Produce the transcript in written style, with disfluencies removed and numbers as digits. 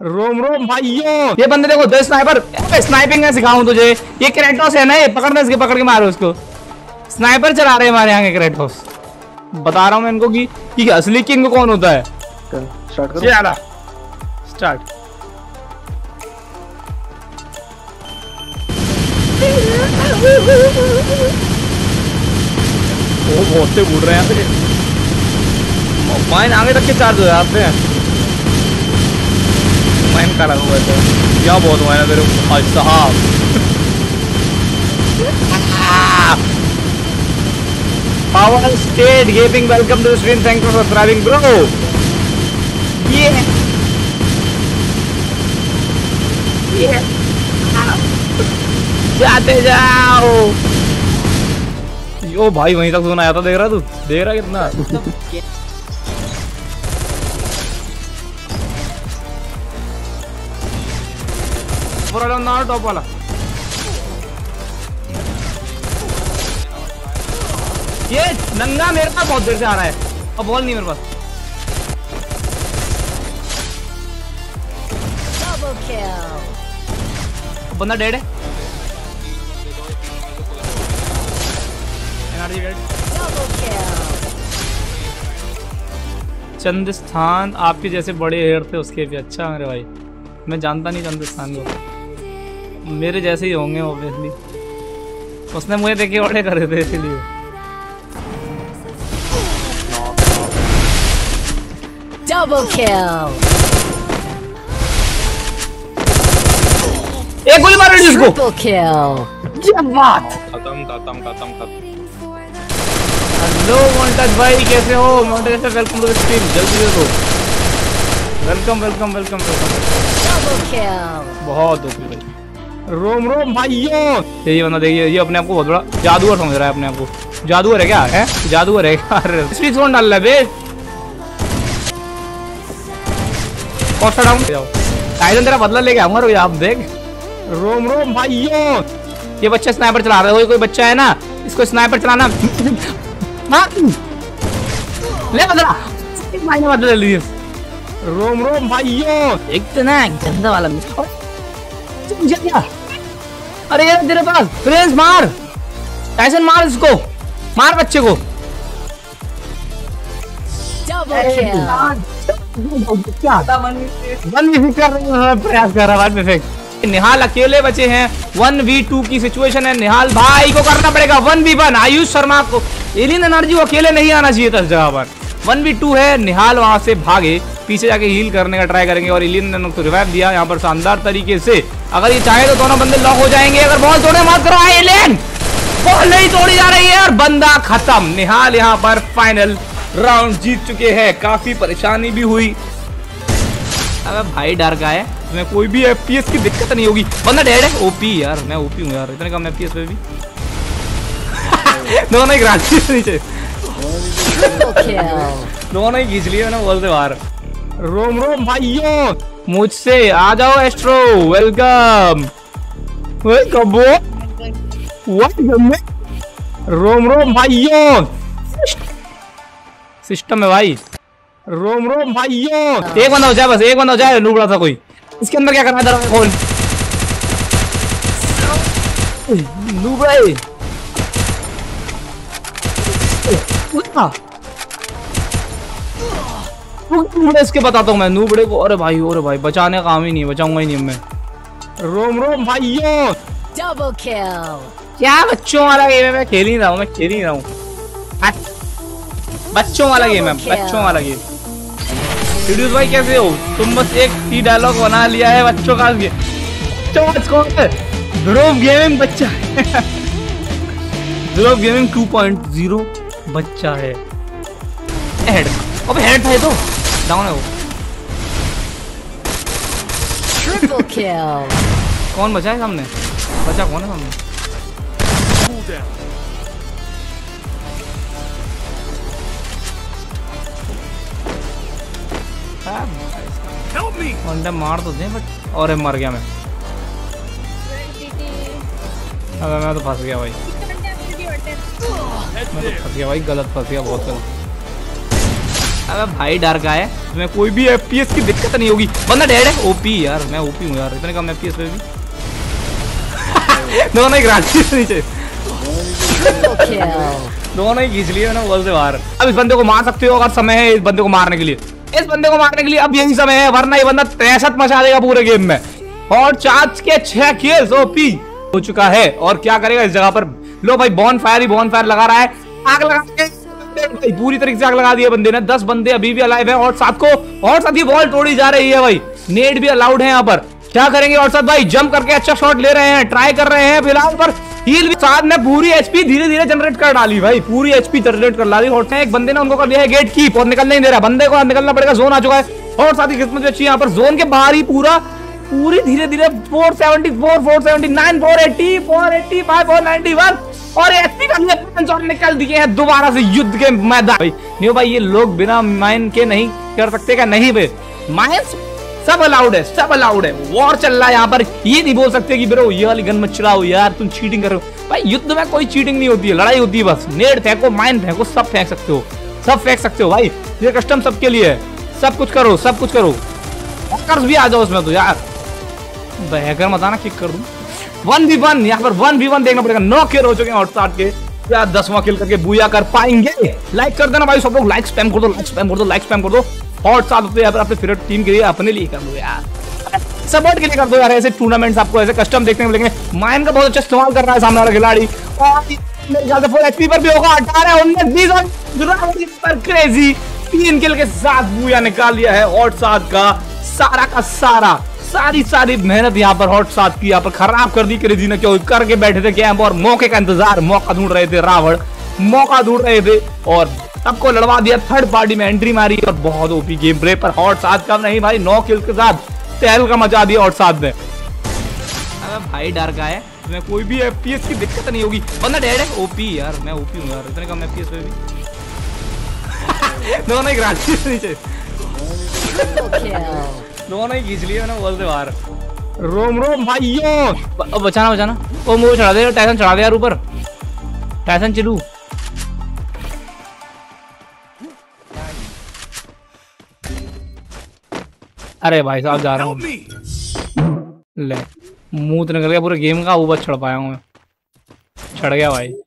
रोम रोम भाइयों, ये बंदे देखो दो स्नाइपर, स्नाइपिंग सिखाऊं तुझे। ये क्रेटोस है ना, ये पकड़ना, इसके पकड़ के मारो इसको। स्नाइपर चला रहे हैं हमारे यहाँ के क्रेटोस। बता रहा हूँ मैं इनको कि असली किंग कौन होता है। स्टार्ट करो। यारा स्टार्ट। वो बहुत से उड़ रहे हैं यार। माइन आगे तक के चार्ज हो जाते हैं। माइन का लगा हुआ है क्या, बहुत माइन है मेरे भाई साहब। Power state gaming, welcome to stream, thank for subscribing bro. ये जाते जाओ। ओ भाई वहीं तक सुना आया था, देख रहा तू, देख रहा कितना। ना टॉप वाला ये नंगा मेरे पास बहुत देर से आ रहा है। अब बॉल नहीं मेरे पास। बंदा डेड है। चंद्रस्थान आपके जैसे बड़े हेयर थे उसके भी अच्छा। मेरे भाई मैं जानता नहीं चंद्रस्थान को, मेरे जैसे ही होंगे ऑब्वियसली। उसने मुझे देखे ऑर्डर करे थे इसलिए। Double kill. एक गोली मार इसको। Double kill. क्या बात। खत्म खत्म खत्म खत्म। हेलो मोंटेज भाई, कैसे हो? मोंटेज भाई वेलकम टू स्ट्रीम, जल्दी देखो। Welcome welcome welcome welcome. Double kill. बहुत ओपी भाई। रोम रोम भाइयों, यही बंदा देखिए, ये अपने आप को बहुत बड़ा जादूगर समझ रहा है। अपने आप को जादूगर है क्या? है जादूगर है यार। स्विच कौन डाल रहा है बे? कौशल डाउन जाओ, टाइटन तेरा बदला लेके आऊंगा। रुक, आप देख। रोम रोम भाइयों, ये बच्चा स्नाइपर चला रहा है। कोई बच्चा है ना, इसको स्नाइपर चलाना। ले बदला, मायने बदला ले लिए। रोम रोम भाइयों, इतना गंदा वाला क्या? अरे यार तेरे पास फ्रेंड्स, मार टाइसन, मार इसको, मार बच्चे को। प्रयास कर रहा है। निहाल अकेले बचे हैं, 1v2 की सिचुएशन है। निहाल भाई को करना पड़ेगा 1v1। आयुष शर्मा को, एलिन एनर्जी अकेले नहीं आना चाहिए था इस जगह पर। 1v2 है, निहाल वहां से भागे, पीछे जाके हील करने का ट्राई करेंगे। और एलिन ने उनको रिवाइव दिया यहाँ पर शानदार तरीके से। अगर ये चाहे तो दोनों बंदे लॉक हो जाएंगे। अगर बॉल तोड़े मत करो। एलिन बॉल नहीं तोड़ी जा रही है और बंदा खत्म। निहाल यहाँ पर फाइनल राउंड जीत चुके हैं। काफी परेशानी भी हुई। अगर भाई डर का है तुम्हें, कोई भी FPS की दिक्कत नहीं होगी। बंदा डेड है। ओपी यार, मैं ओपी हूँ यार, इतने कम FPS पे भी। दोनों नीचे दोनों ही खींच लिए मैंने बॉल से बाहर। रोम रोम भाइयों, मुझसे आ जाओ एस्ट्रो, वेलकम वेलकम। रोम रोम भाइयों, सिस्टम है भाई। रोम रोम भाइयों, एक बंदा हो जाए, बस एक बंदा हो जाए। लूबड़ा था कोई, इसके अंदर क्या करना है? खोल लूबड़ा, इसके बताता हूँ मैं नूबड़े को। अरे भाई बचाने का काम ही नहीं, बचाऊंगा ही नहीं मैं। रोम रोम भाइयों, डबल किल। क्या बच्चों वाला गेम है? मैं खेल ही रहा हूँ, मैं खेल ही रहा हूँ। बच्चों वाला गेम है, बच्चों वाला गेम। सीरियस भाई कैसे हो तुम? बस एक ही डायलॉग बना लिया है, बच्चों का गेमिंग बच्चा है। ध्रुव गेमिंग 2.0 बच्चा है। अब हेड था तो डाउन है वो। Triple kill. कौन बचा है सामने? बचा कौन है सामने? अंडा मार तो दे बट। और मर गया मैं। अबे मैं तो फंस गया भाई, मैं तो फंस गया भाई, गलत फंस गया, बहुत गलत। अबे भाई डर का है तुम्हें, कोई भी एफपीएस की दिक्कत नहीं होगी। बंदा डेड है, ओपी यार, मैं ओपी हूँ यार, इतने कम एफपीएस पे भी दोनों एक रास्ते से नीचे दोनों ही खींच लिए ना बॉल से बाहर। अब इस बंदे को मार सकते हो अगर समय है, इस बंदे को मारने के लिए, इस बंदे को मारने के लिए अब यही समय है, वरना ये बंदा तहशत मचा देगा पूरे गेम में। और चार्ज के 6 किल्स ओपी हो चुका है और क्या करेगा इस जगह पर। लो भाई बॉन फायर लगा रहा है, आग लगा के पूरी तरीके से आग लगा दी है बंदे ने। 10 बंदे अभी भी अलाइव है और साथ को और साथ बॉल तोड़ी जा रही है भाई। नेट भी अलाउड है यहाँ पर, क्या करेंगे और साथ भाई जंप करके अच्छा शॉट ले रहे हैं, ट्राई कर रहे हैं फिलहाल पर। हील भी साथ ने पूरी एचपी धीरे धीरे जनरेट कर डाली भाई, पूरी एचपी जनरेट कर डाली। और एक बंदे ने उनको कर दिया है गेट कीप और निकल नहीं दे रहा, बंदे को निकलना पड़ेगा, जोन आ चुका है। और साथ ही किस्मत अच्छी यहाँ पर, जोन के बाहर ही पूरी धीरे धीरे 474 479 480 485 491 और एचपी का निकल दिए हैं दोबारा से युद्ध के मैदान। भाई नहीं भाई, ये लोग बिना माइन के नहीं कर सकते क्या? नहीं भाई, माइंस सब अलाउड है, सब अलाउड है। वॉर चल रहा है यहाँ पर, ये नहीं बोल सकते कि ब्रो ये वाली गन मत चलाओ यार, तुम चीटिंग कर रहे हो। भाई युद्ध में कोई चीटिंग नहीं होती है, लड़ाई होती है बस। नेट फेंको, माइन फेंको, सब फेंक सकते हो, सब फेंक सकते हो भाई, ये कस्टम सबके लिए है, सब कुछ करो, सब कुछ करो। हैकर्स भी आ जाओ उसमें तो यार, हैकर मत आना, किक कर दूं। 1v1 यहाँ पर, 1v1 देखना पड़ेगा। 9 किल हो चुके हैं और 60 के, क्या 10वां किल करके बूया कर पाएंगे? लाइक कर देना भाई सब लोग, लाइक स्पैम कर दो, लाइक स्पैम कर दो, लाइक स्पैम कर दो। और साथ अपने फेवरेट टीम के लिए, अपने लिए कर दो यार, सपोर्ट के लिए कर दो यार। ऐसे टूर्नामेंट्स आपको ऐसे कस्टम देखने को मिलेंगे। माइन का बहुत अच्छा इस्तेमाल कर रहा है सामने वाला खिलाड़ी और मेरे ख्याल से फुल एचपी पर भी होगा। 18, 19, 20 पर क्रेजी 3 किल के साथ बूया निकाल लिया है। और साथ का सारा सारी मेहनत यहाँ पर हॉट साथ की यहाँ पर खराब कर दी क्रेजी ने। क्यों करके बैठे थे कैंप और मौके का इंतजार, मौका ढूंढ रहे थे, रावण मौका ढूंढ रहे थे और सबको लड़वा दिया। थर्ड पार्टी में एंट्री मारी और बहुत ओपी गेम प्ले पर हॉट साथ का। नहीं भाई, 9 किल्स के साथ तहलका मचा दिया हॉट साथ ने। अबे भाई डर का है, तुम्हें कोई भी एफपीएस की दिक्कत नहीं होगी। बंदा डेड है, ओपी यार, मैं ओपी हूँ यार, इतने कम एफपीएस पे भी दोनों एक रास्ते से नीचे दोनों ही खींच लिए ना बॉल से बाहर। रोम रोम भाइयों, बचाना ओ मुझे चढ़ा दे, टाइसन चढ़ा दे यार ऊपर, टाइसन चिलू अरे भाई साहब जा रहा हूँ, ले मुंह निकल गया पूरे गेम का, वो बस चढ़ पाया हूँ मैं, चढ़ गया भाई।